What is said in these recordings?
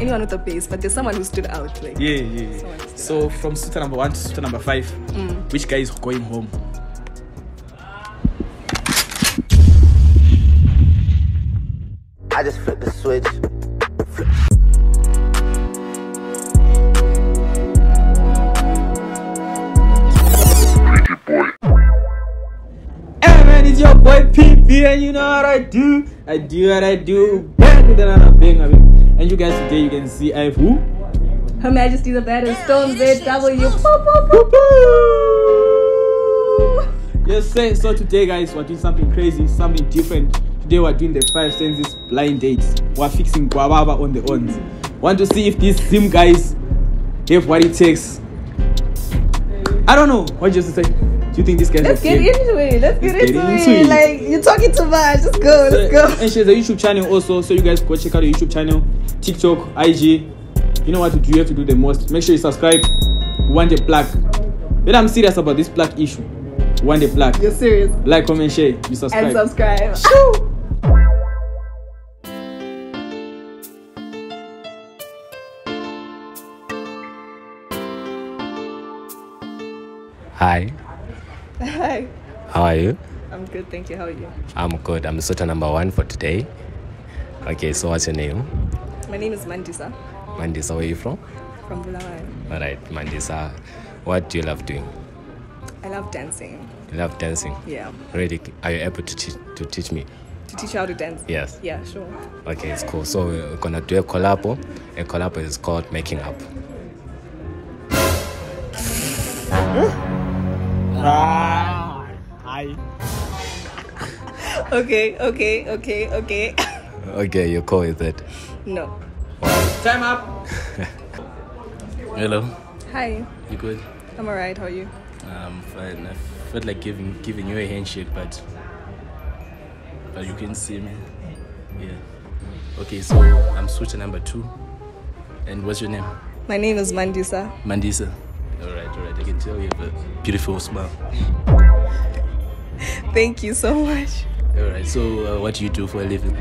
anyone with a pace, but there's someone who stood out. Like, so out. From suitor number 1 to suitor number 5, which guy is going home? I just flipped the switch. Your boy PP, and you know what I do. I do what I do. Back with another thing. And you guys, today you can see I have who? Her Majesty the Baddest Stone ZW. Yes, so today, guys, we're doing something crazy, something different. Today we're doing the 5 senses blind dates. We're fixing guava on the ons. Want to see if these sim guys have what it takes? I don't know. What you just say? Do you think this guy? Let's get into it. Like, you're talking too much. Just go. Let's go. And she has a YouTube channel also, so you guys go check out the YouTube channel, TikTok, IG. You know what to do. You have to do the most. Make sure you subscribe. We want a plug. But I'm serious about this plug issue. We want a plug. You're serious. Like, comment, share. You subscribe. And subscribe. Shoo! Hi. Hi. How are you? I'm good, thank you. How are you? I'm good. I'm suitor number 1 for today. Okay, so what's your name? My name is Mandisa. Mandisa, where are you from? From Bulawayo. Alright, Mandisa, what do you love doing? I love dancing. You love dancing? Yeah. Really? Are you able to teach me? To teach you how to dance? Yes. Yeah, sure. Okay, it's cool. So we're going to do a collabo. A collabo is called Making Up. Okay. Okay, you're cool with it? No. Time up! Hello. Hi. You good? I'm alright, how are you? I'm fine. I felt like giving you a handshake, but you can see me. Yeah. Okay, so I'm suitor number 2. And what's your name? My name is Mandisa. Mandisa. Alright, I can tell you have a beautiful smile. Thank you so much. Alright, so what do you do for a living?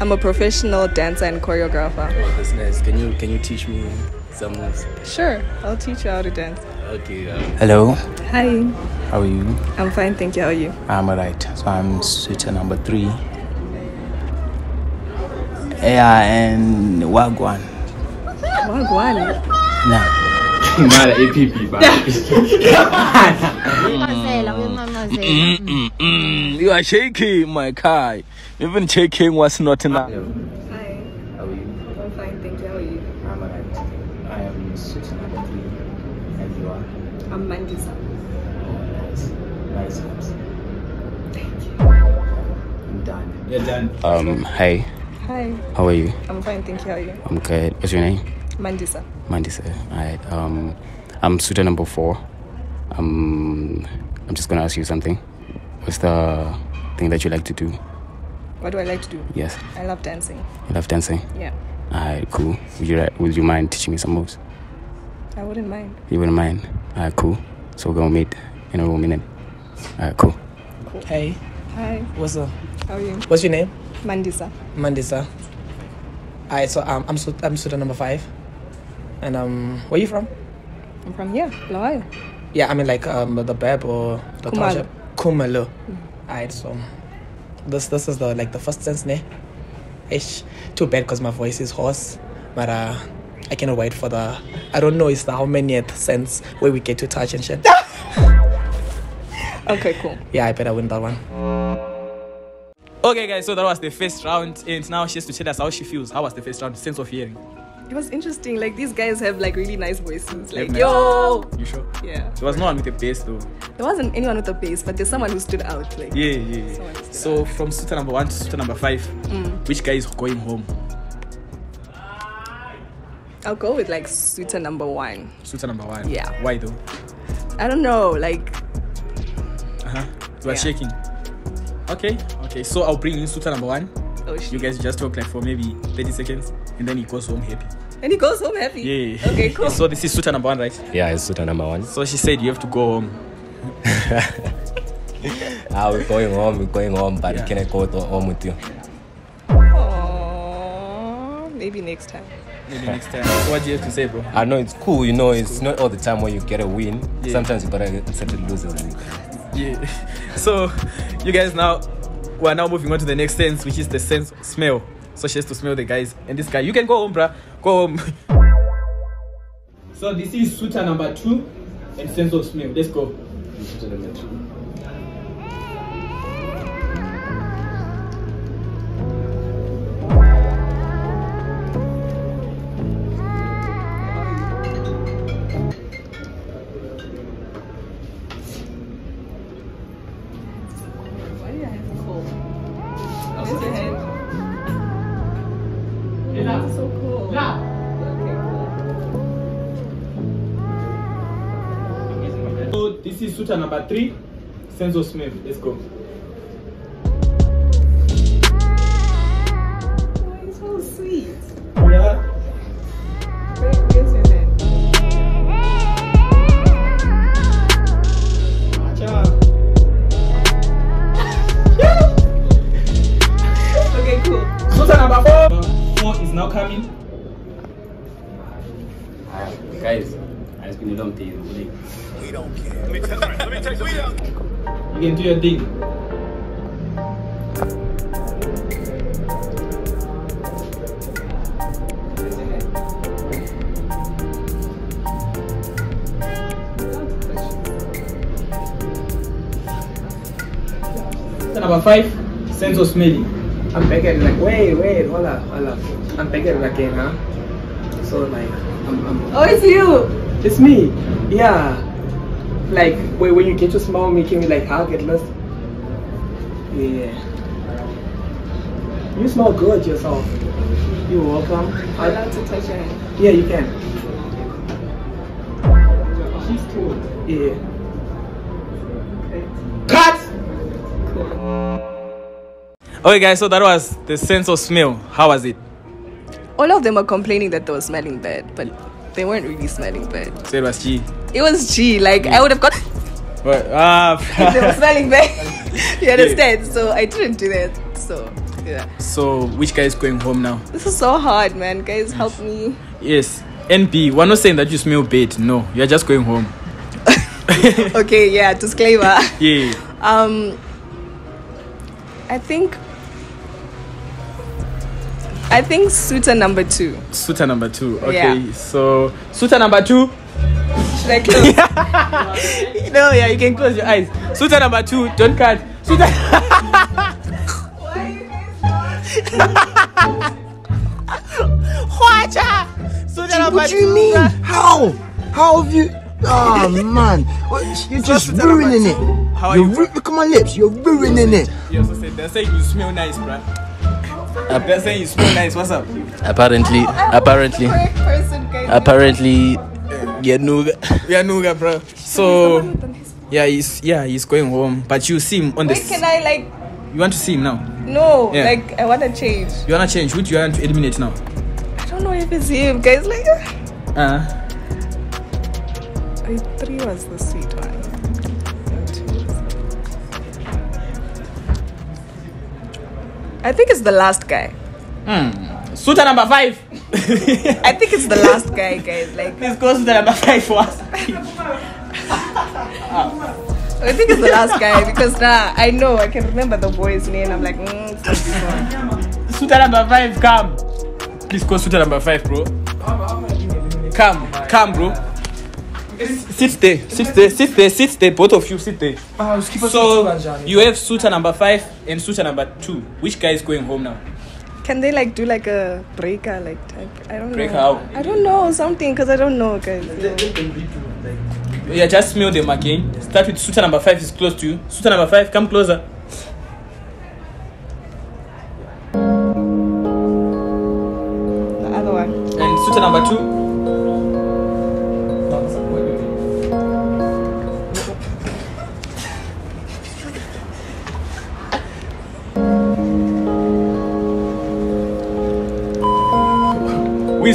I'm a professional dancer and choreographer. Oh, that's nice. Can you teach me some moves? Sure, I'll teach you how to dance. Okay. Hello. Hi. How are you? I'm fine, thank you. How are you? I'm alright. So I'm suitor number 3. Yeah, and Wagwan. Wagwan? Nah. Not an APP, but you are shaking, my guy. Even shaking was not enough. Hi, how are you? I'm fine, thank you. How are you? I'm alright. I am suitor number 3, and you are? I'm Mandisa. Oh, nice. Thank you. I'm done. You're done. Hey. Hi. How are you? I'm fine, thank you. How are you? I'm good. What's your name? Mandisa. Mandisa, alright. I'm suitor number 4. I'm just gonna ask you something. What's the thing that you like to do? What do I like to do? Yes. I love dancing. You love dancing? Yeah. Alright, cool. Would you mind teaching me some moves? I wouldn't mind. You wouldn't mind? Alright, cool. So we're gonna meet in a little minute. Alright, cool. Hey. Hi. What's up? How are you? What's your name? Mandisa. Mandisa. Alright, so I'm suitor number 5. And where are you from? I'm from here, Bulawayo. Yeah, I mean like the Bab or the Kumalo. Kumalo. Alright, so this is the first sense, ne? Ish. Too bad because my voice is hoarse, but I cannot wait for the. I don't know. It's the how manyth sense where we get to touch and shit. Okay, cool. Yeah, I better win that one. Okay, guys. So that was the first round, and now she has to tell us how she feels. How was the first round? Sense of hearing. It was interesting, like these guys have like really nice voices. Like, yo! You sure? Yeah. There was no one with a bass though. There wasn't anyone with a bass, but there's someone who stood out. Like, so from suitor number 1 to suitor number 5, which guy is going home? I'll go with like suitor number 1. Suitor number 1? Yeah. Why though? I don't know, like... You are shaking. Okay, so I'll bring in suitor number 1. Oh, you guys just talk like for maybe 30 seconds and then he goes home happy. And he goes home happy? Yeah. Okay, cool. So this is suitor number 1, right? Yeah, it's suitor number 1. So she said you have to go home. we're going home, but can I go home with you? Aww, Maybe next time. Maybe next time. What do you have to say, bro? I know it's cool, you know, it's not all the time where you get a win. Yeah. Sometimes you gotta accept the losers. Yeah. So, you guys now, we're now moving on to the next sense, which is the sense of smell. So she has to smell the guys. And this guy, you can go home, bruh. Go home. So this is suitor number 2 and sense of smell. Let's go. Suitor number 2. This is suitor number 3, sense of smell. Let's go. Oh, it's so sweet. Yeah. Wait, where's your name? Matcha. Okay, cool. Suitor number 4. Number 4 is now coming. Guys, it's been a long day. We don't care. Let me take we don't. You can do your thing. Number 5, sense of smelling. I'm begging like, wait, hold up. I'm begging again, huh? So like, I'm oh, it's you. It's me. Yeah. Like when you get your smile making me like I'll get lost. Yeah. You smell good yourself. You're welcome. I'd like to touch your hand. Yeah, you can. She's cool. Yeah. Cut! Cool. Okay guys, so that was the sense of smell. How was it? All of them were complaining that they were smelling bad, but they weren't really smelling bad. So it was G. It was G. Like, yeah. I would have got... What? If they were smelling bad. You understand? Yeah. So I didn't do that. So, yeah. So, which guy is going home now? This is so hard, man. Guys, help me. Yes. NB, we're not saying that you smell bad. No. You're just going home. Okay, yeah. Disclaimer. Yeah. I think suitor number 2. Suitor number 2. Okay, yeah. So suitor number 2. Should I close? No, yeah, you can close your eyes. Suitor number 2, don't cut. Suitor. Why are you guys laughing? Suitor number 2. What do you mean? How? How have you? Oh man, you're just ruining it. How are you? Look at my lips. You're ruining it. You also said they're saying you smell nice, bruh. A person you smell nice. What's up? Apparently, Yanuga, bro. So, yeah, he's going home. But you see him on the. Wait, can I like? You want to see him now? No, yeah. Like I wanna change. You wanna change? Who do you want to eliminate now? I don't know if it's him, guys. Like. I 3 was the sweet one. I think it's the last guy. Suitor number 5. I think it's the last guy, guys. Like, let's go suitor number 5 for us. I think it's the last guy because now I know I can remember the boy's name. I'm like, it's not this one. Suitor number 5, come. Please go suitor number 5, bro. Come, bro. Sit there, both of you sit there. So, you have suitor number 5 and suitor number 2. Which guy is going home now? Can they like do like a breaker, like type? I don't know. Break out? I don't know, something, because I don't know, guys. Yeah, just smell them again. Start with suitor number 5 is close to you. Suitor number 5, come closer. The other one. And suitor number 2.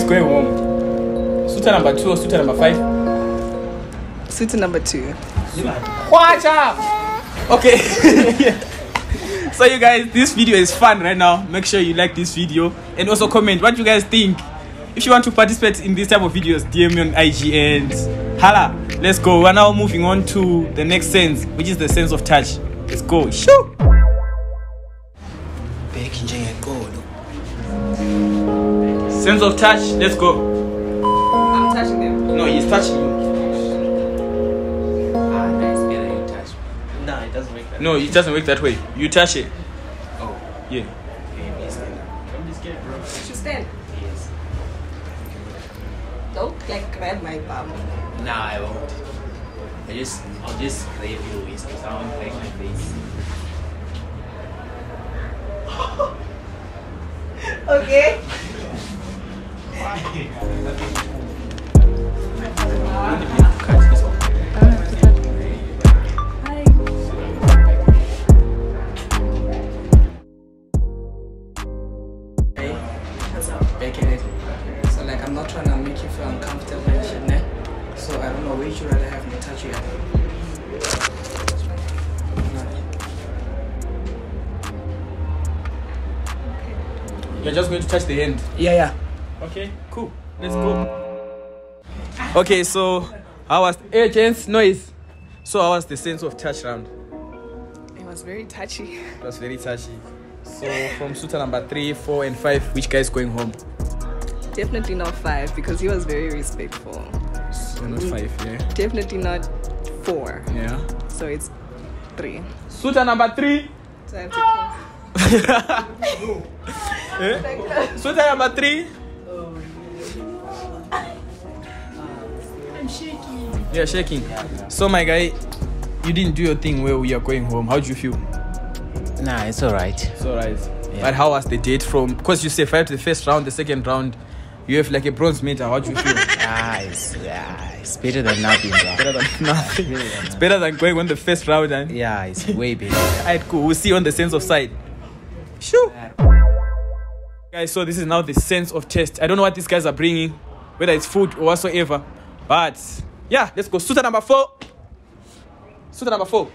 Going home. Suitor number 2 or suitor number 5? Suitor number 2. Watch out! Okay. Yeah. So you guys, this video is fun right now. Make sure you like this video and also comment what you guys think. If you want to participate in this type of videos, DM me on IG and hala. Let's go. We're now moving on to the next sense, which is the sense of touch. Let's go. Shoo. Sense of touch. Let's go. I'm touching them. No, he's touching you. No, it doesn't work that way. You touch it. Oh. Yeah. I'm just scared, bro. You should stand. Yes. Don't like grab my bum. Nah, I won't. I'll just grab your waist because I won't like my face. Okay. So like I'm not trying to make you feel uncomfortable and shit, né? So I don't know, where would you rather have me touch you at? You're just going to touch the end? Yeah. Okay, cool. Let's go. Okay, so how was how was the sense of touch round? It was very touchy. It was very touchy. So from suitor number 3, 4, and 5, which guy is going home? Definitely not 5 because he was very respectful. So not 5, yeah. Definitely not 4. Yeah. So it's 3. Suitor number 3. So I have to suitor number 3. I'm shaking. Yeah, shaking. So my guy, you didn't do your thing where we are going home. How do you feel? Nah, it's alright. It's alright. Yeah. But how was the date from? Because you say 5 to the first round, the second round, you have like a bronze medal. How do you feel? It's better than nothing. Better than nothing. It's better than going on the first round. And yeah, it's way better. Alright, cool. We'll see you on the sense of sight. Sure. Guys, so this is now the sense of taste. I don't know what these guys are bringing, whether it's food or whatsoever. But yeah, let's go. Suitor number 4. Suitor number 4.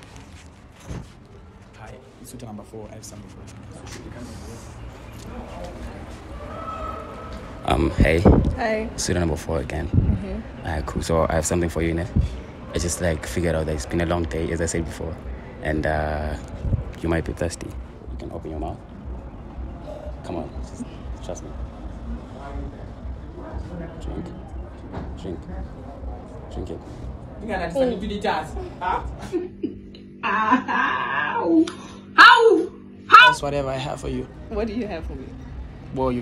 Suitor number 4, I have something for you. Hey. Hi. Suitor number 4 again. Cool. So I have something for you, Ines. I just like figured out that it's been a long day, as I said before, and you might be thirsty. You can open your mouth. Come on, just trust me. Drink it. You can understand the jazz. That's whatever I have for you. What do you have for me? Well,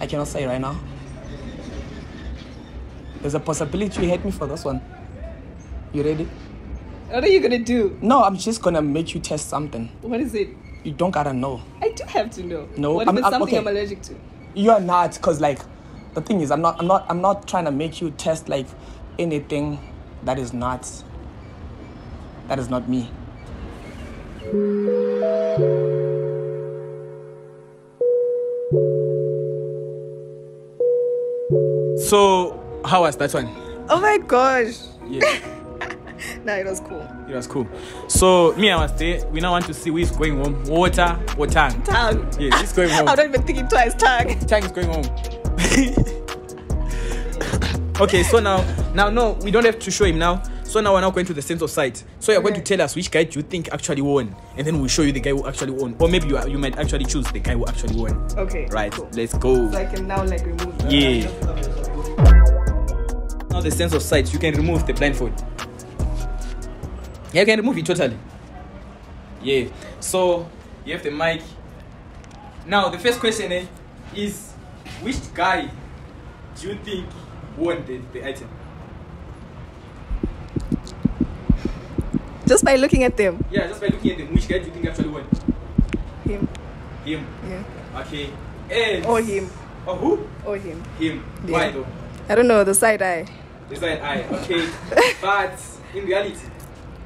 I cannot say right now. There's a possibility you hate me for this one. You ready? What are you gonna do? No, I'm just gonna make you test something. What is it? You don't gotta know. I do have to know. No, what if it's something I'm allergic to? You're not, cause like the thing is, I'm not trying to make you test like anything that is not. That is not me. So, how was that one? Oh my gosh. Yeah. Nah, it was cool. It was cool. So, me, I was there. We now want to see who is going home. Water or Tang? Tang. Yeah, he's going home. I'm not even thinking twice. Tang. Tang is going home. Okay, so now, no, we don't have to show him now. So now we're now going to the sense of sight. So you're going to tell us which guy do you think actually won, and then we'll show you the guy who actually won, or maybe you might actually choose the guy who actually won. Okay. Right. Cool. Let's go. So I can now like remove. Yeah. Now the sense of sight, you can remove the blindfold. Yeah, you can remove it totally. Yeah. So you have the mic. Now the first question is, which guy do you think won the item? Just by looking at them. Yeah, just by looking at them. Which guy do you think actually won? Him. Him? Yeah. Okay. And or him. Or who? Or him. Him. Yeah. Why though? I don't know, the side eye. The side eye, okay. But in reality,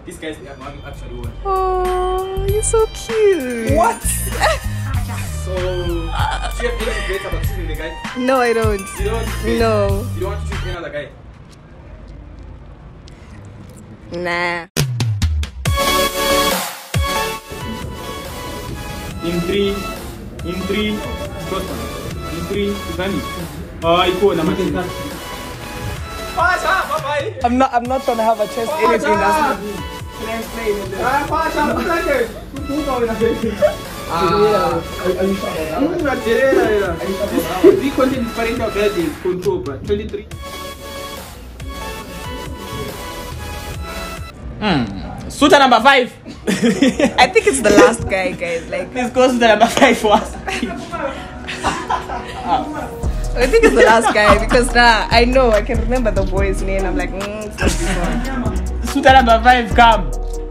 this guy's the one actually won. Oh, you're so cute. What? So, do you have any regrets about choosing the guy? No, I don't. You don't want to choose? No. You don't want to choose another guy? Nah. in three, Iko na matindi. Pasha, bye. I'm not trying to have a chest anything. That's Pasha, I'm sure. I'm not sure. We continue different buildings. Control, 23. Suta number 5. I think it's the last guy, guys. Like, let's go to the number 5 for us. I think it's the last guy because now I know I can remember the boy's name. I'm like, it's not this one. Suta number 5, come.